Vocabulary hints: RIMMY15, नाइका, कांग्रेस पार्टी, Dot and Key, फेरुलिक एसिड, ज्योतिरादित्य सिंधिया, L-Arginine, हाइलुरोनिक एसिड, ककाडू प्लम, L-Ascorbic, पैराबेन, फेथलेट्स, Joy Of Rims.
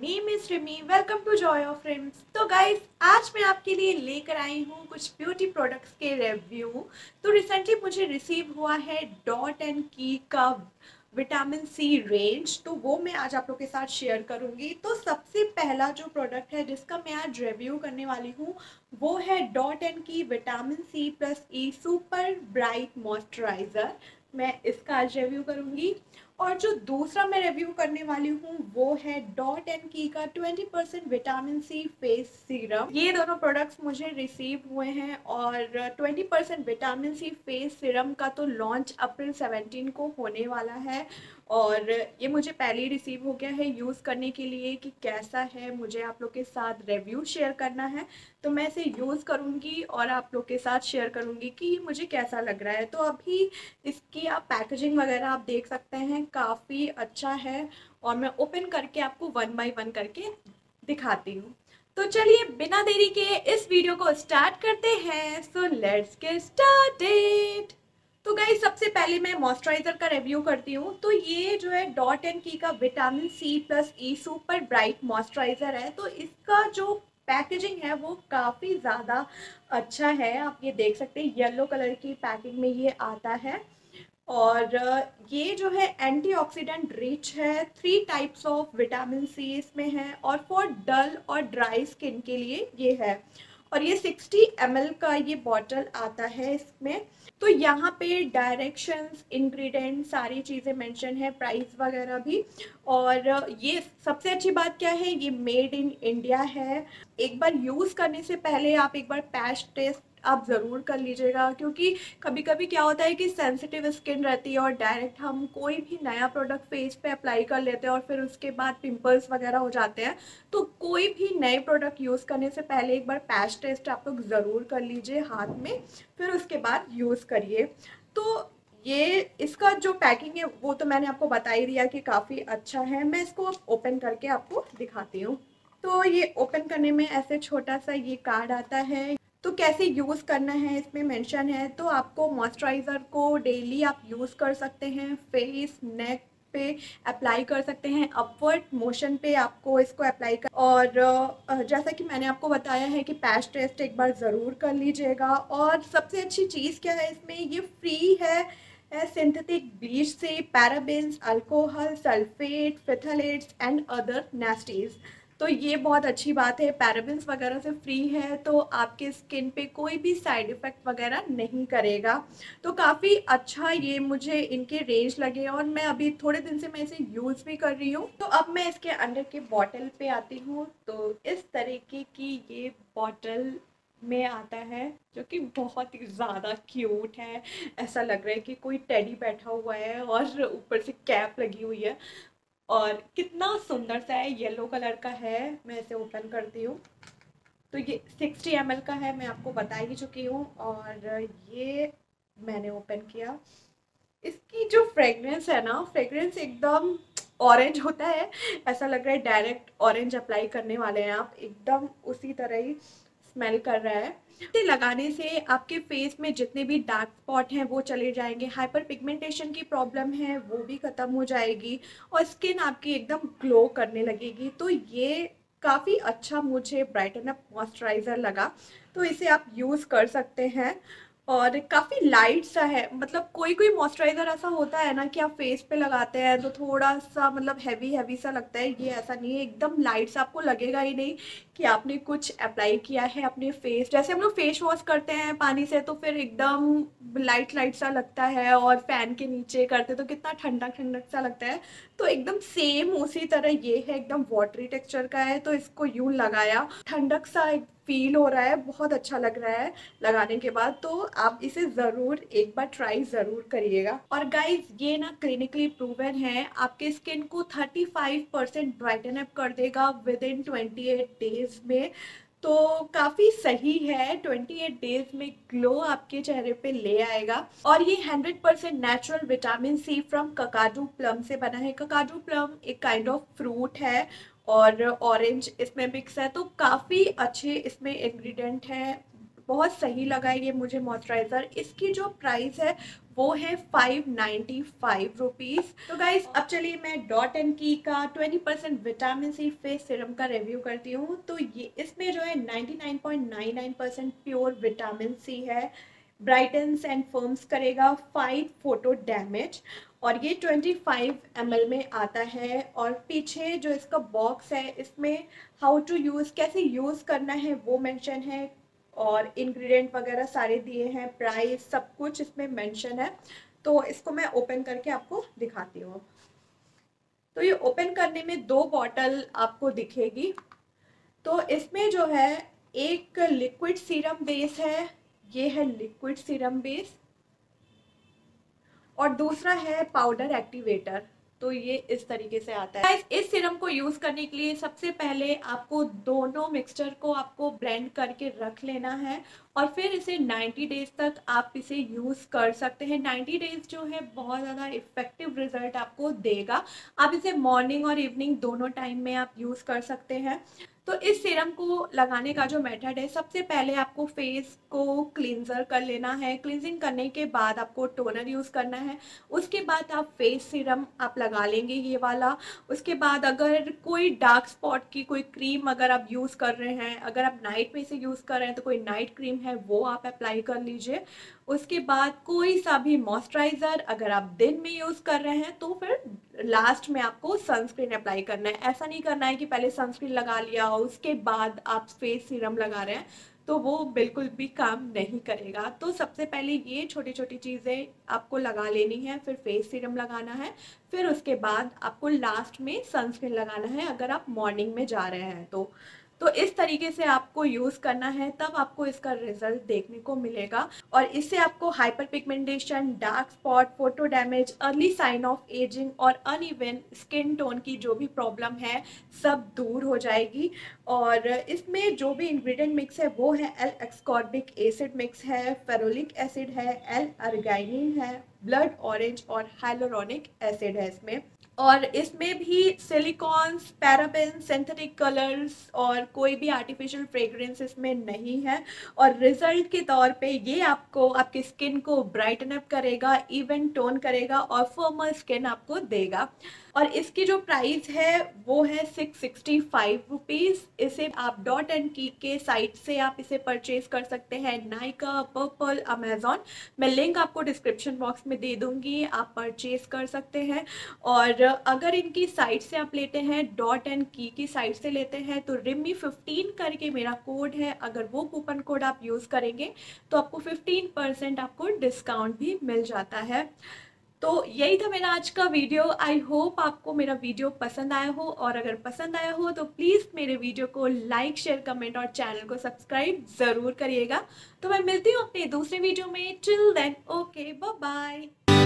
name is Rimi, welcome to Joy of Rims। तो guys आज मैं आपके लिए लेकर आई हूँ कुछ ब्यूटी प्रोडक्ट्स के रिव्यू। तो रिसेंटली मुझे रिसीव हुआ है डॉट एंड की का विटामिन सी रेंज, तो वो मैं आज आप लोग के साथ शेयर करूँगी। तो सबसे पहला जो प्रोडक्ट है जिसका मैं आज रिव्यू करने वाली हूँ वो है डॉट एंड की vitamin C plus E super bright moisturiser, मैं इसका आज रिव्यू करूँगी। और जो दूसरा मैं रिव्यू करने वाली हूँ वो है डॉट एंड की का 20% विटामिन सी फेस सीरम। ये दोनों प्रोडक्ट्स मुझे रिसीव हुए हैं और 20% विटामिन सी फेस सीरम का तो लॉन्च अप्रैल 17 को होने वाला है और ये मुझे पहले ही रिसीव हो गया है यूज़ करने के लिए कि कैसा है, मुझे आप लोग के साथ रिव्यू शेयर करना है। तो मैं इसे यूज़ करूँगी और आप लोग के साथ शेयर करूँगी कि ये मुझे कैसा लग रहा है। तो अभी इसकी आप पैकेजिंग वगैरह आप देख सकते हैं, काफ़ी अच्छा है और मैं ओपन करके आपको 1 by 1 करके दिखाती हूँ। तो चलिए बिना देरी के इस वीडियो को स्टार्ट करते हैं। So let's get started. तो गाइस सबसे पहले मैं मॉइस्चराइज़र का रिव्यू करती हूँ। तो ये जो है डॉट एंड की का vitamin C plus E super bright moisturiser है। तो इसका जो पैकेजिंग है वो काफ़ी ज़्यादा अच्छा है, आप ये देख सकते हैं येलो कलर की पैकिंग में ये आता है। और ये जो है एंटीऑक्सीडेंट रिच है, 3 टाइप्स ऑफ विटामिन सी इसमें है और फॉर डल और ड्राई स्किन के लिए ये है। और ये 60 ml का ये बॉटल आता है इसमें। तो यहाँ पे डायरेक्शंस, इंग्रेडिएंट, सारी चीज़ें मेंशन है, प्राइस वगैरह भी। और ये सबसे अच्छी बात क्या है, ये मेड इन इंडिया है। एक बार यूज़ करने से पहले आप एक बार पैच टेस्ट आप ज़रूर कर लीजिएगा, क्योंकि कभी कभी क्या होता है कि सेंसिटिव स्किन रहती है और डायरेक्ट हम कोई भी नया प्रोडक्ट फेस पे अप्लाई कर लेते हैं और फिर उसके बाद पिंपल्स वगैरह हो जाते हैं। तो कोई भी नए प्रोडक्ट यूज़ करने से पहले एक बार पैच टेस्ट आप लोग ज़रूर कर लीजिए हाथ में, फिर उसके बाद यूज़ करिए। तो ये इसका जो पैकिंग है वो तो मैंने आपको बता ही दिया कि काफ़ी अच्छा है। मैं इसको ओपन करके आपको दिखाती हूँ। तो ये ओपन करने में ऐसे छोटा सा ये कार्ड आता है, तो कैसे यूज़ करना है इसमें मेंशन है। तो आपको मॉइस्चराइज़र को डेली आप यूज़ कर सकते हैं, फेस नेक पे अप्लाई कर सकते हैं, अपवर्ड मोशन पे आपको इसको अप्लाई कर। और जैसा कि मैंने आपको बताया है कि पैच टेस्ट एक बार ज़रूर कर लीजिएगा। और सबसे अच्छी चीज़ क्या है इसमें, ये फ्री है सिंथेटिक बीज से, parabens, alcohol, sulphate, फेथलेट्स and other nasties. तो ये बहुत अच्छी बात है, पैराबेन्स वगैरह से फ्री है, तो आपके स्किन पे कोई भी साइड इफ़ेक्ट वगैरह नहीं करेगा। तो काफ़ी अच्छा ये मुझे इनके रेंज लगे और मैं अभी थोड़े दिन से मैं इसे यूज़ भी कर रही हूँ। तो अब मैं इसके अंदर के बॉटल पे आती हूँ। तो इस तरीके की ये बॉटल में आता है जो कि बहुत ही ज़्यादा क्यूट है, ऐसा लग रहा है कि कोई टेडी बैठा हुआ है और ऊपर से कैप लगी हुई है और कितना सुंदर सा है, येलो कलर का है। मैं इसे ओपन करती हूँ। तो ये 60 ml का है, मैं आपको बता ही चुकी हूँ। और ये मैंने ओपन किया, इसकी जो फ्रेगरेंस है ना, फ्रेगरेंस एकदम ऑरेंज होता है, ऐसा लग रहा है डायरेक्ट ऑरेंज अप्लाई करने वाले हैं आप, एकदम उसी तरह ही स्मेल कर रहा है। इसे लगाने से आपके फेस में जितने भी डार्क स्पॉट हैं वो चले जाएंगे, हाइपर पिगमेंटेशन की प्रॉब्लम है वो भी ख़त्म हो जाएगी और स्किन आपकी एकदम ग्लो करने लगेगी। तो ये काफ़ी अच्छा मुझे ब्राइटन अप मॉइस्चराइज़र लगा, तो इसे आप यूज़ कर सकते हैं। और काफ़ी लाइट सा है, मतलब कोई कोई मॉइस्चराइज़र ऐसा होता है ना कि आप फेस पे लगाते हैं तो थोड़ा सा मतलब हैवी सा लगता है, ये ऐसा नहीं है, एकदम लाइट सा, आपको लगेगा ही नहीं कि आपने कुछ अप्लाई किया है अपने फेस। जैसे हम लोग फेस वॉश करते हैं पानी से तो फिर एकदम लाइट सा लगता है और फैन के नीचे करते तो कितना ठंडक सा लगता है। तो एकदम सेम उसी तरह ये है, एकदम वाटरी टेक्सचर का है। तो इसको यूँ लगाया, ठंडक सा फील हो रहा है, बहुत अच्छा लग रहा है लगाने के बाद। तो आप इसे ज़रूर एक बार ट्राई ज़रूर करिएगा। और गाइज ये ना क्लिनिकली प्रूवन है, आपके स्किन को 35% ब्राइटन अप कर देगा विदिन 28 डेज़ में। तो काफ़ी सही है, 28 डेज़ में ग्लो आपके चेहरे पे ले आएगा। और ये 100% natural vitamin C from ककाडू प्लम से बना है। ककाडू प्लम एक काइंड ऑफ फ्रूट है और ऑरेंज इसमें मिक्स है, तो काफ़ी अच्छे इसमें इंग्रेडिएंट हैं, बहुत सही लगा ये मुझे मॉइस्चराइज़र। इसकी जो प्राइस है वो है 595 रुपीज़। तो गाइज़ अब चलिए मैं डॉट एंड की का 20% विटामिन सी फेस सीरम का रिव्यू करती हूँ। तो ये इसमें जो है 99.99% प्योर विटामिन सी है, ब्राइटन्स एंड फर्म्स करेगा, फाइट फोटो डैमेज, और ये 25 ml में आता है। और पीछे जो इसका बॉक्स है इसमें हाउ टू यूज़, कैसे यूज़ करना है वो मेंशन है, और इंग्रेडिएंट वगैरह सारे दिए हैं, प्राइस सब कुछ इसमें मेंशन है। तो इसको मैं ओपन करके आपको दिखाती हूँ। तो ये ओपन करने में 2 बॉटल आपको दिखेगी। तो इसमें जो है एक लिक्विड सीरम बेस है, ये है लिक्विड सीरम बेस, और दूसरा है पाउडर एक्टिवेटर। तो ये इस तरीके से आता है। इस सीरम को यूज़ करने के लिए सबसे पहले आपको दोनों मिक्सचर को आपको ब्लेंड करके रख लेना है, और फिर इसे 90 डेज़ तक आप इसे यूज़ कर सकते हैं। 90 डेज़ जो है बहुत ज़्यादा इफ़ेक्टिव रिज़ल्ट आपको देगा। आप इसे मॉर्निंग और इवनिंग दोनों टाइम में आप यूज़ कर सकते हैं। तो इस सीरम को लगाने का जो मेथड है, सबसे पहले आपको फेस को क्लिंजर कर लेना है। क्लिंजिंग करने के बाद आपको टोनर यूज़ करना है, उसके बाद आप फेस सीरम आप लगा लेंगे ये वाला। उसके बाद अगर कोई डार्क स्पॉट की कोई क्रीम अगर आप यूज़ कर रहे हैं, अगर आप नाइट में इसे यूज़ कर रहे हैं तो कोई नाइट क्रीम है वो आप अप्लाई कर लीजिए। उसके बाद कोई सा भी मॉइस्चराइज़र अगर आप दिन में यूज़ कर रहे हैं तो फिर लास्ट में आपको सनस्क्रीन अप्लाई करना है। ऐसा नहीं करना है कि पहले सनस्क्रीन लगा लिया और उसके बाद आप फेस सीरम लगा रहे हैं, तो वो बिल्कुल भी काम नहीं करेगा। तो सबसे पहले ये छोटी छोटी चीज़ें आपको लगा लेनी है, फिर फेस सीरम लगाना है, फिर उसके बाद आपको लास्ट में सनस्क्रीन लगाना है अगर आप मॉर्निंग में जा रहे हैं। तो इस तरीके से आपको यूज़ करना है, तब आपको इसका रिजल्ट देखने को मिलेगा। और इससे आपको hyperpigmentation, dark spot, photo damage, early sign of ageing और अनइवन स्किन टोन की जो भी प्रॉब्लम है सब दूर हो जाएगी। और इसमें जो भी इंग्रेडिएंट मिक्स है वो है L-Ascorbic एसिड मिक्स है, फेरुलिक एसिड है, L-Arginine है, ब्लड ऑरेंज और हाइलुरोनिक एसिड है इसमें। और इसमें भी सिलिकॉन्स, पैराबेन, सिंथेटिक कलर्स और कोई भी आर्टिफिशियल फ्रेग्रेंस इसमें नहीं है। और रिजल्ट के तौर पे ये आपको आपकी स्किन को ब्राइटन अप करेगा, इवन टोन करेगा और फर्मर स्किन आपको देगा। और इसकी जो प्राइस है वो है 665 रुपीज़। इसे आप डॉट एंड की के साइट से आप इसे परचेज कर सकते हैं, नाइका, पर्पल, अमेज़ॉन। मैं लिंक आपको डिस्क्रिप्शन बॉक्स में दे दूँगी, आप परचेज कर सकते हैं। और अगर इनकी साइट से आप लेते हैं, डॉट एंड की साइट से लेते हैं, तो RIMMY15 करके मेरा कोड है, अगर वो कूपन कोड आप यूज़ करेंगे तो आपको 15% आपको डिस्काउंट भी मिल जाता है। तो यही था मेरा आज का वीडियो। आई होप आपको मेरा वीडियो पसंद आया हो, और अगर पसंद आया हो तो प्लीज़ मेरे वीडियो को लाइक, शेयर, कमेंट और चैनल को सब्सक्राइब ज़रूर करिएगा। तो मैं मिलती हूँ अपने दूसरे वीडियो में। Till then, okay, bye bye.